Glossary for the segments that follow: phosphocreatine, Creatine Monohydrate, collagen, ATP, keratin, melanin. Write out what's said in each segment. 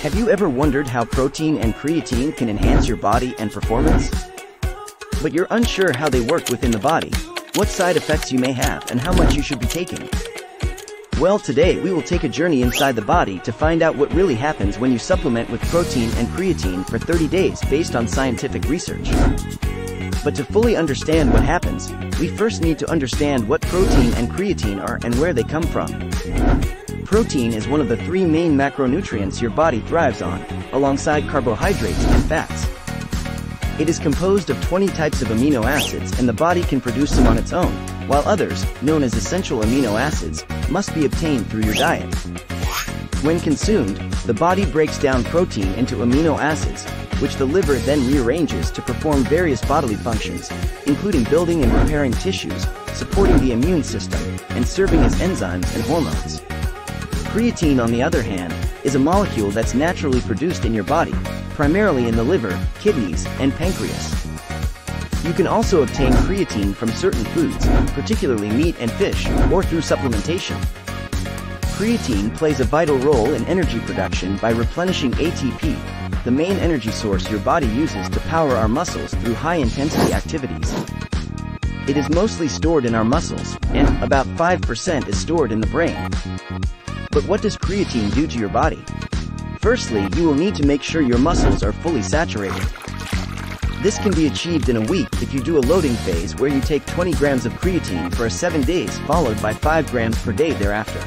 Have you ever wondered how protein and creatine can enhance your body and performance? But you're unsure how they work within the body, what side effects you may have, and how much you should be taking? Well, today we will take a journey inside the body to find out what really happens when you supplement with protein and creatine for 30 days based on scientific research. But to fully understand what happens, we first need to understand what protein and creatine are and where they come from. Protein is one of the three main macronutrients your body thrives on, alongside carbohydrates and fats. It is composed of 20 types of amino acids, and the body can produce them on its own, while others, known as essential amino acids, must be obtained through your diet. When consumed, the body breaks down protein into amino acids, which the liver then rearranges to perform various bodily functions, including building and repairing tissues, supporting the immune system, and serving as enzymes and hormones. Creatine, on the other hand, is a molecule that's naturally produced in your body, primarily in the liver, kidneys, and pancreas. You can also obtain creatine from certain foods, particularly meat and fish, or through supplementation. Creatine plays a vital role in energy production by replenishing ATP, the main energy source your body uses to power our muscles through high-intensity activities. It is mostly stored in our muscles, and about 5% is stored in the brain. But what does creatine do to your body? Firstly, you will need to make sure your muscles are fully saturated. This can be achieved in a week if you do a loading phase where you take 20 grams of creatine for 7 days followed by 5 grams per day thereafter.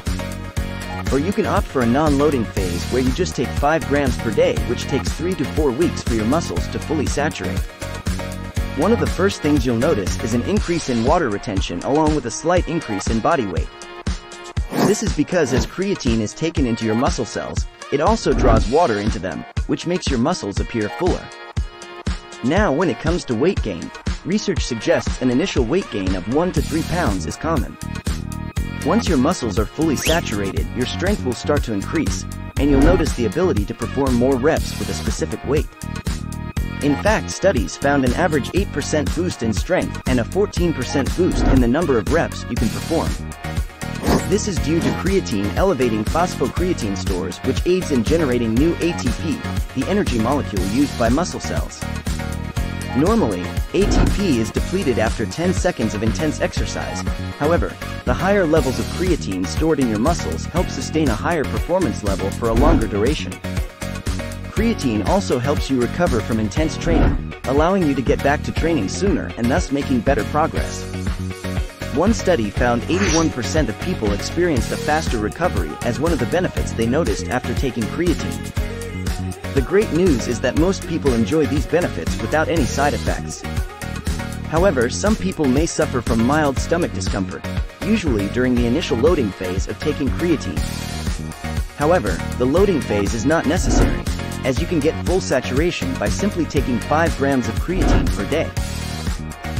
Or you can opt for a non-loading phase where you just take 5 grams per day, which takes 3 to 4 weeks for your muscles to fully saturate. One of the first things you'll notice is an increase in water retention along with a slight increase in body weight. This is because as creatine is taken into your muscle cells, it also draws water into them, which makes your muscles appear fuller. Now, when it comes to weight gain, research suggests an initial weight gain of 1 to 3 pounds is common. Once your muscles are fully saturated, your strength will start to increase, and you'll notice the ability to perform more reps with a specific weight. In fact, studies found an average 8% boost in strength and a 14% boost in the number of reps you can perform. This is due to creatine elevating phosphocreatine stores, which aids in generating new ATP, the energy molecule used by muscle cells. Normally, ATP is depleted after 10 seconds of intense exercise. However, the higher levels of creatine stored in your muscles help sustain a higher performance level for a longer duration. Creatine also helps you recover from intense training, allowing you to get back to training sooner and thus making better progress. One study found 81% of people experienced a faster recovery as one of the benefits they noticed after taking creatine. The great news is that most people enjoy these benefits without any side effects. However, some people may suffer from mild stomach discomfort, usually during the initial loading phase of taking creatine. However, the loading phase is not necessary, as you can get full saturation by simply taking 5 grams of creatine per day.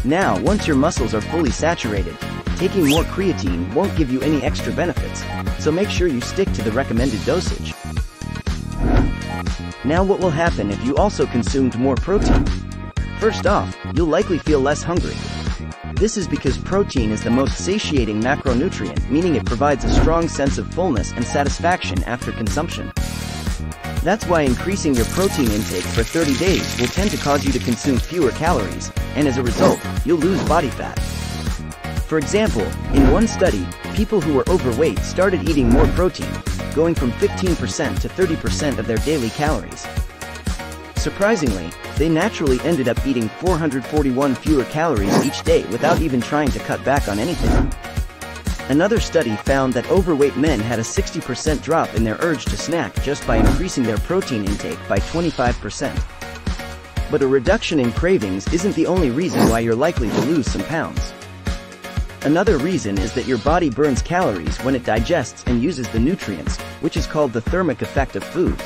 Now, once your muscles are fully saturated, taking more creatine won't give you any extra benefits, so make sure you stick to the recommended dosage. Now, what will happen if you also consumed more protein? First off, you'll likely feel less hungry. This is because protein is the most satiating macronutrient, meaning it provides a strong sense of fullness and satisfaction after consumption. That's why increasing your protein intake for 30 days will tend to cause you to consume fewer calories, and as a result, you'll lose body fat. For example, in one study, people who were overweight started eating more protein, going from 15% to 30% of their daily calories. Surprisingly, they naturally ended up eating 441 fewer calories each day without even trying to cut back on anything. Another study found that overweight men had a 60% drop in their urge to snack just by increasing their protein intake by 25%. But a reduction in cravings isn't the only reason why you're likely to lose some pounds. Another reason is that your body burns calories when it digests and uses the nutrients, which is called the thermic effect of food.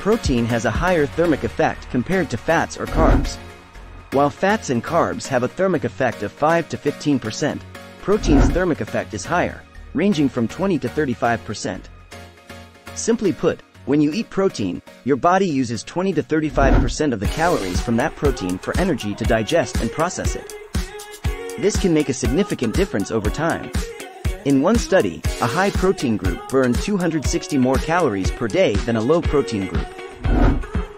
Protein has a higher thermic effect compared to fats or carbs. While fats and carbs have a thermic effect of 5 to 15%, protein's thermic effect is higher, ranging from 20 to 35%. Simply put, when you eat protein, your body uses 20 to 35% of the calories from that protein for energy to digest and process it. This can make a significant difference over time. In one study, a high-protein group burned 260 more calories per day than a low-protein group.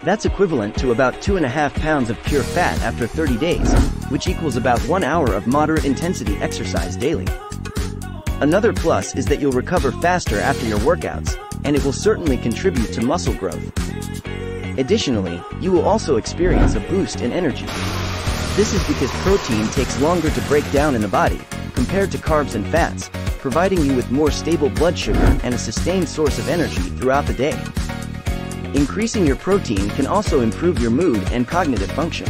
That's equivalent to about 2.5 pounds of pure fat after 30 days, which equals about 1 hour of moderate-intensity exercise daily. Another plus is that you'll recover faster after your workouts, and it will certainly contribute to muscle growth. Additionally, you will also experience a boost in energy. This is because protein takes longer to break down in the body, compared to carbs and fats, providing you with more stable blood sugar and a sustained source of energy throughout the day. Increasing your protein can also improve your mood and cognitive function.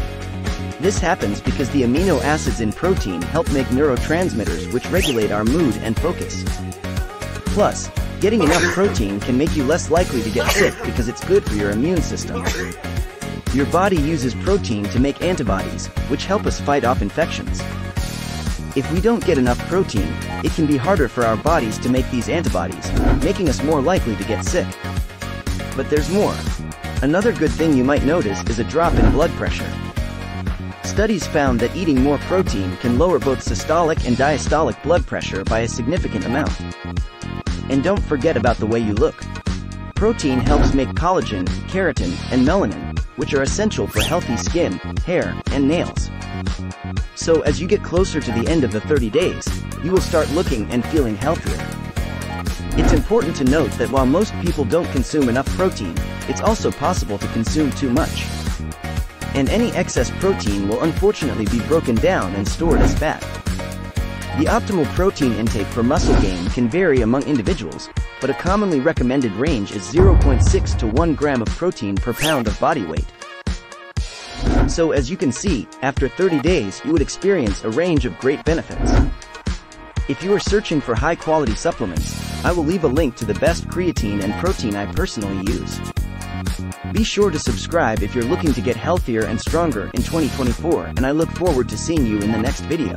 This happens because the amino acids in protein help make neurotransmitters which regulate our mood and focus. Plus, getting enough protein can make you less likely to get sick because it's good for your immune system. Your body uses protein to make antibodies, which help us fight off infections. If we don't get enough protein, it can be harder for our bodies to make these antibodies, making us more likely to get sick. But there's more. Another good thing you might notice is a drop in blood pressure. Studies found that eating more protein can lower both systolic and diastolic blood pressure by a significant amount. And don't forget about the way you look. Protein helps make collagen, keratin, and melanin, which are essential for healthy skin, hair, and nails. So as you get closer to the end of the 30 days, you will start looking and feeling healthier. It's important to note that while most people don't consume enough protein, it's also possible to consume too much. And any excess protein will unfortunately be broken down and stored as fat. The optimal protein intake for muscle gain can vary among individuals, but a commonly recommended range is 0.6 to 1 gram of protein per pound of body weight. So as you can see, after 30 days you would experience a range of great benefits. If you are searching for high-quality supplements, I will leave a link to the best creatine and protein I personally use. Be sure to subscribe if you're looking to get healthier and stronger in 2024, and I look forward to seeing you in the next video.